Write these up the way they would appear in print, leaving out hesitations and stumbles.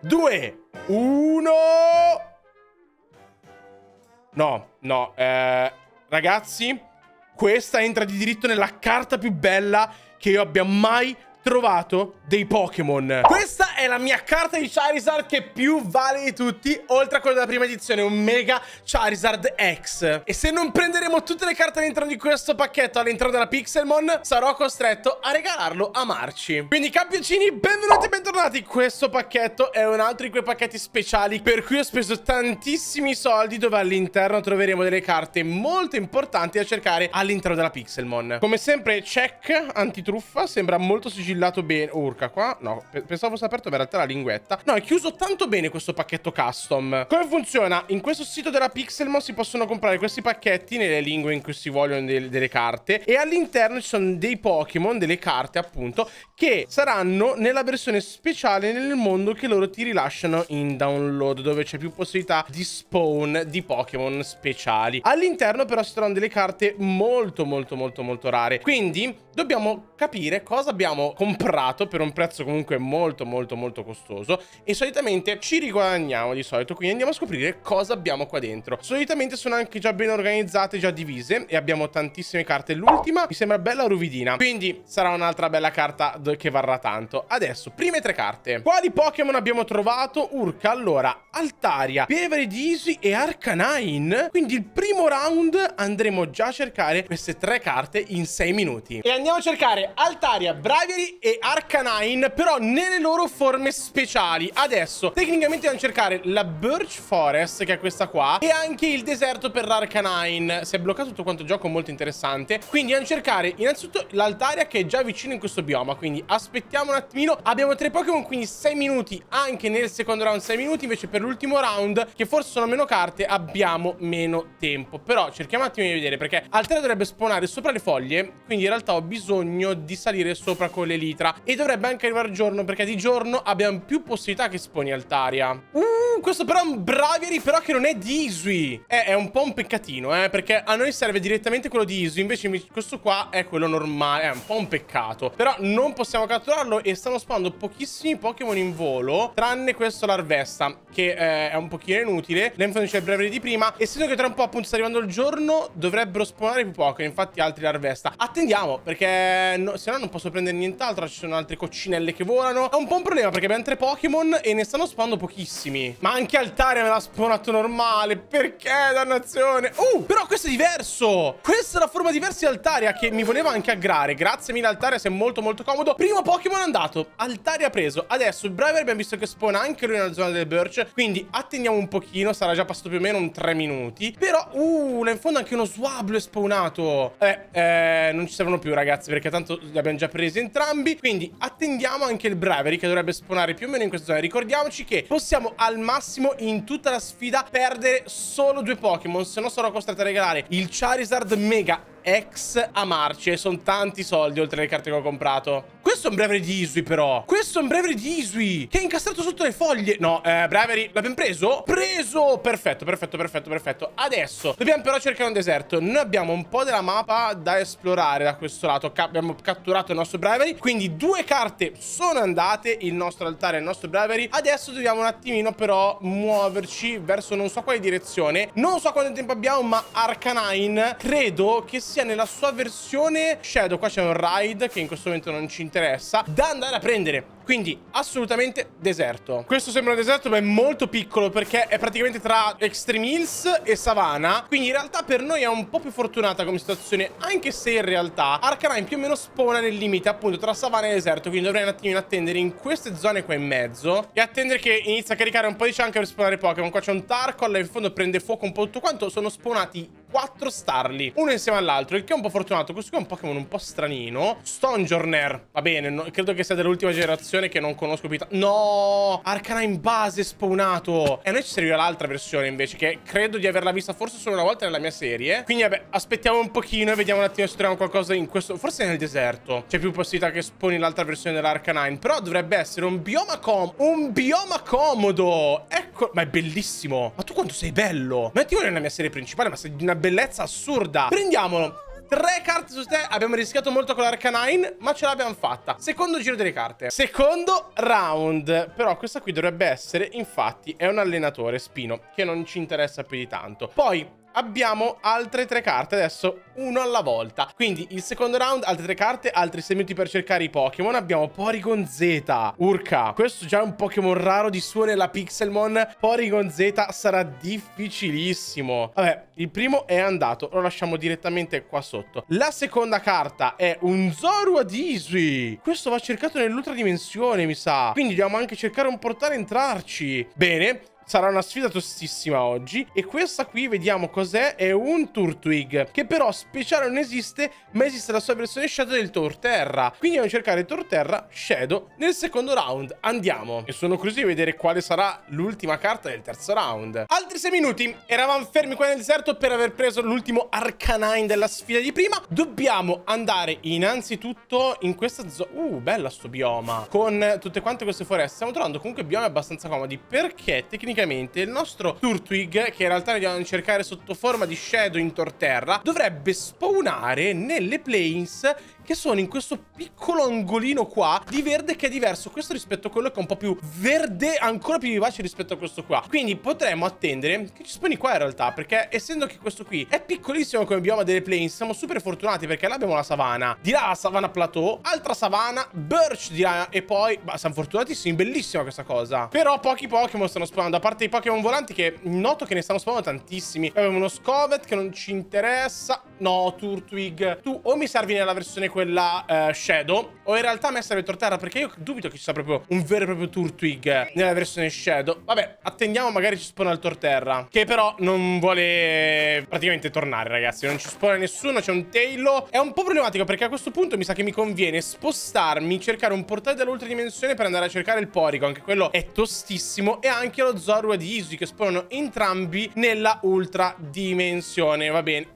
3, 2, 1. No, no, ragazzi, questa entra di diritto nella carta più bella che io abbia mai trovato dei Pokémon. Questa è la mia carta di Charizard che più vale di tutti, oltre a quella della prima edizione, un Mega Charizard X. E se non prenderemo tutte le carte all'interno di questo pacchetto, all'interno della Pixelmon, sarò costretto a regalarlo a Marci. Quindi campioncini, benvenuti e bentornati. Questo pacchetto è un altro di quei pacchetti speciali per cui ho speso tantissimi soldi, dove all'interno troveremo delle carte molto importanti da cercare all'interno della Pixelmon. Come sempre, check antitruffa, sembra molto sigilloso. Bene, urca qua. No, pensavo fosse aperto, ma in realtà la linguetta. No, è chiuso tanto bene questo pacchetto custom. Come funziona? In questo sito della Pixelmon si possono comprare questi pacchetti nelle lingue in cui si vogliono delle carte. E all'interno ci sono dei Pokémon, delle carte appunto, che saranno nella versione speciale nel mondo che loro ti rilasciano in download, dove c'è più possibilità di spawn di Pokémon speciali. All'interno però si trovano delle carte molto molto molto molto rare. Quindi dobbiamo capire cosa abbiamo comprato per un prezzo comunque molto molto molto costoso, e solitamente ci riguadagniamo di solito. Quindi andiamo a scoprire cosa abbiamo qua dentro. Solitamente sono anche già ben organizzate, già divise, e abbiamo tantissime carte. L'ultima mi sembra bella ruvidina, quindi sarà un'altra bella carta che varrà tanto. Adesso, prime tre carte. Quali Pokémon abbiamo trovato? Urca, allora, Altaria, Bravery, Diswi e Arcanine. Quindi il primo round andremo già a cercare queste tre carte in 6 minuti. E andiamo a cercare Altaria, Bravery e Arcanine, però nelle loro forme speciali. Adesso, tecnicamente andiamo a cercare la Birch Forest, che è questa qua, e anche il deserto per l'Arcanine. Si è bloccato tutto quanto il gioco, molto interessante. Quindi andiamo a cercare innanzitutto l'Altaria, che è già vicino in questo bioma, quindi aspettiamo un attimino. Abbiamo 3 Pokémon, quindi 6 minuti, anche nel secondo round 6 minuti, invece per l'ultimo round, che forse sono meno carte, abbiamo meno tempo. Però cerchiamo un attimo di vedere, perché Altaria dovrebbe spawnare sopra le foglie, quindi in realtà ho bisogno di salire sopra con l'elitra, e dovrebbe anche arrivare il giorno, perché di giorno abbiamo più possibilità che sponi Altaria. Questo però è un Bravery, però che non è di Hisui. È un po' un peccatino, perché a noi serve direttamente quello di Hisui, invece questo qua è quello normale. È un po' un peccato, però non possiamo catturarlo, e stanno spawnando pochissimi Pokémon in volo, tranne questo Larvesta, che è un pochino inutile. L'enfant c'è il Bravery di prima, e sento che tra un po' appunto sta arrivando il giorno, dovrebbero spawnare più Pokémon, infatti altri Larvesta. Attendiamo, perché no, se no non posso prendere nient'altro. Ci sono altre coccinelle che volano. È un po' un problema, perché abbiamo 3 Pokémon e ne stanno spawnando pochissimi. Ma anche Altaria me l'ha spawnato normale. Perché, dannazione? Però questo è diverso. Questa è la forma diversa di Altaria, che mi voleva anche aggrare. Grazie mille Altaria, sei molto molto comodo. Primo Pokémon andato, Altaria preso. Adesso il Bravery abbiamo visto che spawna anche lui nella zona del Birch, quindi attendiamo un pochino. Sarà già passato più o meno un 3 minuti. Però, là in fondo anche uno Swablu è spawnato. Non ci servono più, ragazzi, perché tanto li abbiamo già presi entrambi. Quindi attendiamo anche il Bravery, che dovrebbe spawnare più o meno in questa zona. Ricordiamoci che possiamo al massimo in tutta la sfida perdere solo 2 Pokémon, se no sarò costretto a regalare il Charizard Mega X a Marci, e sono tanti soldi oltre alle carte che ho comprato. Questo è un Bravery di Hisui, però. Questo è un Bravery di Hisui, che è incastrato sotto le foglie. No, Bravery, l'abbiamo preso? Preso! Perfetto, perfetto, perfetto, perfetto. Adesso dobbiamo però cercare un deserto. Noi abbiamo un po' della mappa da esplorare da questo lato. Abbiamo catturato il nostro Bravery, quindi 2 carte sono andate, il nostro Altaria e il nostro Bravery. Adesso dobbiamo un attimino però muoverci verso non so quale direzione. Non so quanto tempo abbiamo, ma Arcanine credo che sia nella sua versione Shadow. Qua c'è un raid che in questo momento non ci interessa, da andare a prendere. Quindi assolutamente deserto. Questo sembra un deserto, ma è molto piccolo, perché è praticamente tra Extreme Hills e Savana. Quindi in realtà per noi è un po' più fortunata come situazione, anche se in realtà Arcanine più o meno spawna nel limite appunto tra Savana e deserto. Quindi dovrei un attimino attendere in queste zone qua in mezzo, e attendere che inizia a caricare un po' di chunk per spawnare Pokémon. Qua c'è un Tarkol, là in fondo prende fuoco un po' tutto quanto. Sono spawnati 4 Starly, uno insieme all'altro, il che è un po' fortunato. Questo qui è un Pokémon un po' stranino, Stonejourner. Va bene, no, credo che sia dell'ultima generazione, che non conosco più. No, Arcanine base spawnato. E a noi ci serviva l'altra versione invece, che credo di averla vista forse solo una volta nella mia serie. Quindi vabbè, aspettiamo un pochino e vediamo un attimo se troviamo qualcosa in questo. Forse nel deserto c'è più possibilità che spawni l'altra versione dell'Arcanine. Però dovrebbe essere un bioma comodo. Ecco, ma è bellissimo. Ma tu quanto sei bello. Mettilo nella mia serie principale, ma sei una bellezza assurda. Prendiamolo. Tre carte su te. Abbiamo rischiato molto con l'Arcanine, ma ce l'abbiamo fatta. Secondo giro delle carte, secondo round. Però questa qui dovrebbe essere, infatti, è un allenatore spino, che non ci interessa più di tanto. Poi abbiamo altre tre carte, adesso uno alla volta. Quindi il secondo round, altre tre carte, altri 6 minuti per cercare i Pokémon. Abbiamo Porygon Z, Urca. Questo già è un Pokémon raro di suo nella Pixelmon. Porygon Z sarà difficilissimo. Vabbè, il primo è andato, lo lasciamo direttamente qua sotto. La seconda carta è un Zorua Diswi. Questo va cercato nell'ultra dimensione, mi sa. Quindi dobbiamo anche cercare un portale e entrarci. Bene. Sarà una sfida tostissima oggi. E questa qui, vediamo cos'è. È un Turtwig, che però speciale non esiste, ma esiste la sua versione shadow del Torterra. Quindi andiamo a cercare Torterra shadow nel secondo round. Andiamo. E sono curioso di vedere quale sarà l'ultima carta del terzo round. Altri 6 minuti. Eravamo fermi qua nel deserto per aver preso l'ultimo Arcanine della sfida di prima. Dobbiamo andare innanzitutto in questa zona. Bella sto bioma, con tutte quante queste foreste. Stiamo trovando comunque biomi abbastanza comodi, perché tecnicamente il nostro Turtwig, che in realtà dobbiamo cercare sotto forma di Shadow in Torterra, dovrebbe spawnare nelle plains che sono in questo piccolo angolino qua di verde, che è diverso questo rispetto a quello che è un po' più verde, ancora più vivace rispetto a questo qua. Quindi potremmo attendere che ci spawni qua in realtà, perché essendo che questo qui è piccolissimo come bioma delle plains, siamo super fortunati perché là abbiamo la savana, di là la savana plateau, altra savana, birch di là, e poi siamo fortunatissimi, bellissima questa cosa. Però pochi Pokémon stanno spawnando, parte i Pokémon volanti, che noto che ne stanno spawnando tantissimi. Abbiamo uno Scovet che non ci interessa. No, Turtwig, tu o mi servi nella versione quella Shadow, o in realtà a me serve Torterra, perché io dubito che ci sia proprio un vero e proprio Turtwig nella versione Shadow. Vabbè, attendiamo, magari ci spawna il Torterra, che però non vuole praticamente tornare, ragazzi. Non ci spawna nessuno, c'è un Tailo. È un po' problematico, perché a questo punto mi sa che mi conviene spostarmi, cercare un portale dall'ultra dimensione per andare a cercare il Porygon, che quello è tostissimo, e anche lo Zorua di Hisui, che spawnano entrambi nella ultra dimensione. Va bene.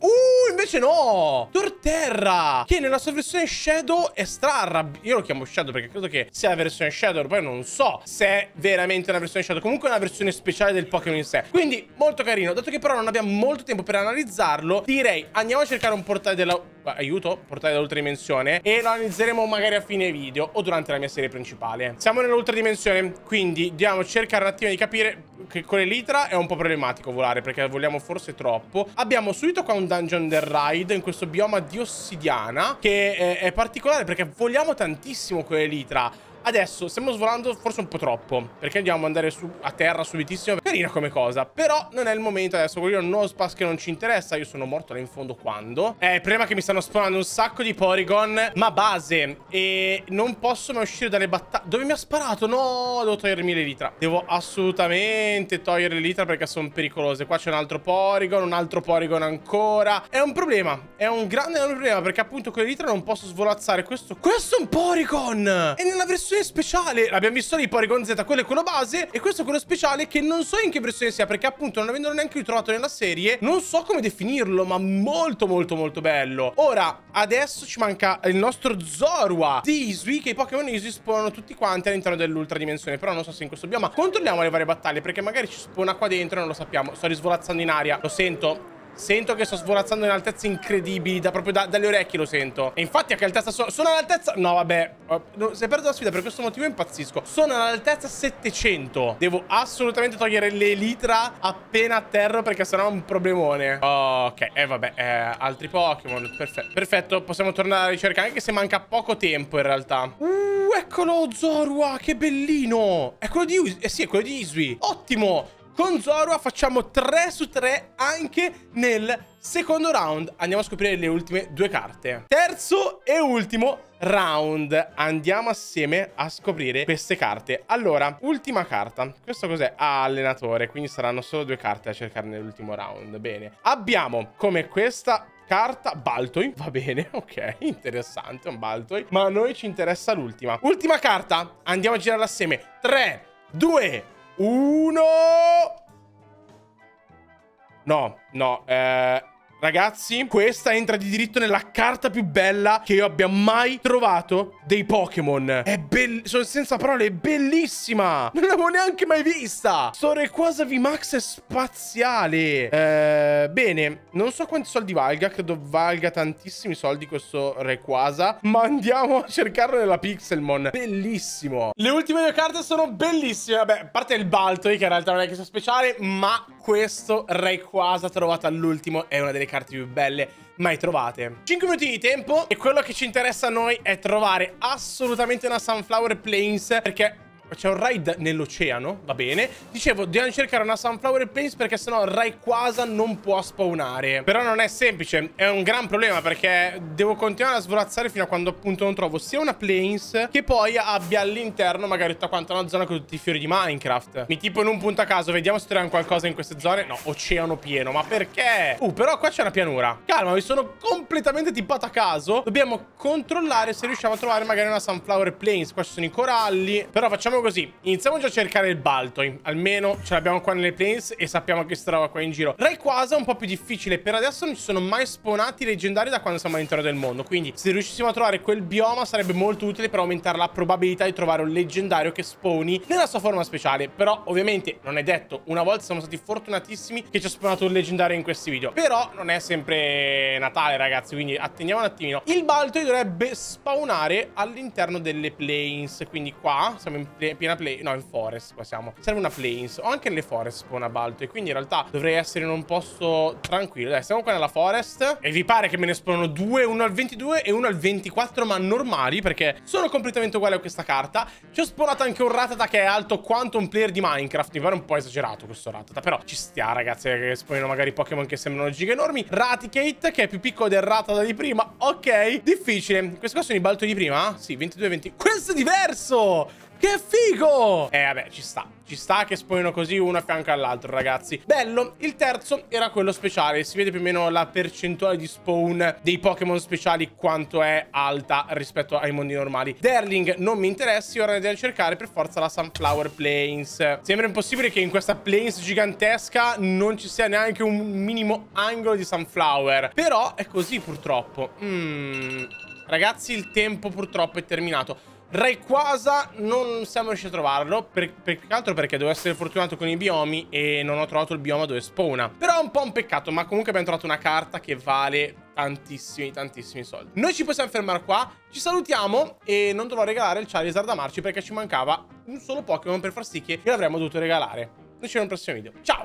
Invece no, Torterra, che nella sua versione Shadow è strarra. Io lo chiamo Shadow perché credo che sia la versione Shadow, poi non so se è veramente una versione Shadow. Comunque è una versione speciale del Pokémon in sé, quindi molto carino. Dato che però non abbiamo molto tempo per analizzarlo, direi andiamo a cercare un portale della... aiuto, portale dell'ultra dimensione, e lo analizzeremo magari a fine video o durante la mia serie principale. Siamo nell'ultra dimensione, quindi dobbiamo cercare un attimo di capire, che con l'elitra è un po' problematico volare, perché voliamo forse troppo. Abbiamo subito qua un dungeon del ride in questo bioma di ossidiana, che è particolare perché voliamo tantissimo con l'elitra. Adesso stiamo svolando forse un po' troppo, perché dobbiamo andare su a terra subitissimo. Carina come cosa, però non è il momento adesso. Quello è un Nospass che non ci interessa. Io sono morto là in fondo quando... il problema è che mi stanno spawnando un sacco di Porygon, ma base, e non posso mai uscire dalle battaglie. Dove mi ha sparato? No, devo togliermi l'elitra. Devo assolutamente togliere l'elitra, perché sono pericolose. Qua c'è un altro Porygon ancora. È un problema, è un grande problema, perché appunto con l'elitra non posso svolazzare. Questo è un Porygon! E nella versione speciale, l'abbiamo visto lì, Porygon Z, quello è quello base, e questo è quello speciale, che non so in che versione sia, perché appunto non avendolo neanche ritrovato nella serie, non so come definirlo, ma molto molto molto bello. Ora, adesso ci manca il nostro Zorua di Hisui, che i Pokémon Hisui spawnano tutti quanti all'interno dell'ultra dimensione, però non so se in questo bioma. Controlliamo le varie battaglie, perché magari ci spawna qua dentro e non lo sappiamo. Sto risvolazzando in aria, lo sento. Sento che sto svolazzando in altezze incredibili, dalle orecchie lo sento. E infatti a che altezza sono? Sono all'altezza... no, vabbè, se perdo la sfida per questo motivo impazzisco. Sono all'altezza 700. Devo assolutamente togliere l'elitra appena a terra, perché sennò è un problemone. Ok, vabbè, altri Pokémon. Perfetto, possiamo tornare alla ricerca, anche se manca poco tempo in realtà. Eccolo Zorua, che bellino. È quello di Hisui. Sì, è quello di Hisui. Ottimo. Con Zorua facciamo 3 su 3 anche nel secondo round. Andiamo a scoprire le ultime due carte. Terzo e ultimo round. Andiamo assieme a scoprire queste carte. Allora, ultima carta. Questo cos'è? Allenatore. Quindi saranno solo due carte da cercare nell'ultimo round. Bene. Abbiamo come questa carta Baltoy. Va bene, ok, interessante, un Baltoy. Ma a noi ci interessa l'ultima. Ultima carta. Andiamo a girarla assieme. 3, 2, 1. No, no, Ragazzi, questa entra di diritto nella carta più bella che io abbia mai trovato dei Pokémon. È bellissima, sono senza parole, è bellissima. Non l'avevo neanche mai vista. Sto Rayquaza VMAX è spaziale. Bene, non so quanti soldi valga, credo valga tantissimi soldi questo Rayquaza, ma andiamo a cercarlo nella Pixelmon. Bellissimo. Le ultime due carte sono bellissime. Vabbè, a parte il Baltoy, che in realtà non è che sia speciale, ma questo Rayquaza trovato all'ultimo è una delle carte più belle mai trovate. 5 minuti di tempo e quello che ci interessa a noi è trovare assolutamente una Sunflower Plains, perché c'è un raid nell'oceano, va bene. Dicevo, dobbiamo cercare una Sunflower Plains perché sennò Rayquaza non può spawnare. Però non è semplice, è un gran problema, perché devo continuare a svolazzare fino a quando appunto non trovo sia una Plains che poi abbia all'interno magari tutta quanta una zona con tutti i fiori di Minecraft. Mi tipo in un punto a caso, vediamo se troviamo qualcosa in queste zone. No, oceano pieno, ma perché? Però qua c'è una pianura. Calma, mi sono completamente tippato a caso. Dobbiamo controllare se riusciamo a trovare magari una Sunflower Plains. Qua ci sono i coralli, però facciamo così, iniziamo già a cercare il Baltoy. Almeno ce l'abbiamo qua nelle plains e sappiamo che si trova qua in giro. Rayquaza è un po' più difficile, per adesso non ci sono mai spawnati leggendari da quando siamo all'interno del mondo, quindi se riuscissimo a trovare quel bioma sarebbe molto utile per aumentare la probabilità di trovare un leggendario che spawni nella sua forma speciale. Però ovviamente non è detto, una volta siamo stati fortunatissimi che ci ha spawnato un leggendario in questi video, però non è sempre Natale ragazzi, quindi atteniamo un attimino. Il Baltoy dovrebbe spawnare all'interno delle plains, quindi qua siamo in piena play, no, in forest qua siamo. Serve una plains, o anche nelle forest spawna Baltoy, quindi in realtà dovrei essere in un posto tranquillo. Dai, siamo qua nella forest e vi pare che me ne spawnano due, uno al 22 e uno al 24, ma normali, perché sono completamente uguali a questa carta. Ci ho spawnato anche un Ratata che è alto quanto un player di Minecraft, mi pare un po' esagerato questo Ratata, però ci stia ragazzi, che spawnano magari Pokémon che sembrano giga enormi. Raticate che è più piccolo del Ratata di prima, ok, difficile. Questi qua sono i Baltoy di prima? Sì, 22-20. Questo è diverso! Che figo! Vabbè, ci sta che spawnino così uno a fianco all'altro, ragazzi. Bello, il terzo era quello speciale. Si vede più o meno la percentuale di spawn dei Pokémon speciali quanto è alta rispetto ai mondi normali. Darling non mi interessi, ora devo cercare per forza la Sunflower Plains. Sembra impossibile che in questa Plains gigantesca non ci sia neanche un minimo angolo di Sunflower. Però è così purtroppo. Ragazzi, il tempo purtroppo è terminato. Rayquaza non siamo riusciti a trovarlo, per altro perché devo essere fortunato con i biomi e non ho trovato il bioma dove spawna. Però è un po' un peccato, ma comunque abbiamo trovato una carta che vale tantissimi, tantissimi soldi. Noi ci possiamo fermare qua, ci salutiamo e non dovrò regalare il Charizard a Marci perché ci mancava un solo Pokémon per far sì che l'avremmo dovuto regalare. Noi ci vediamo nel prossimo video, ciao!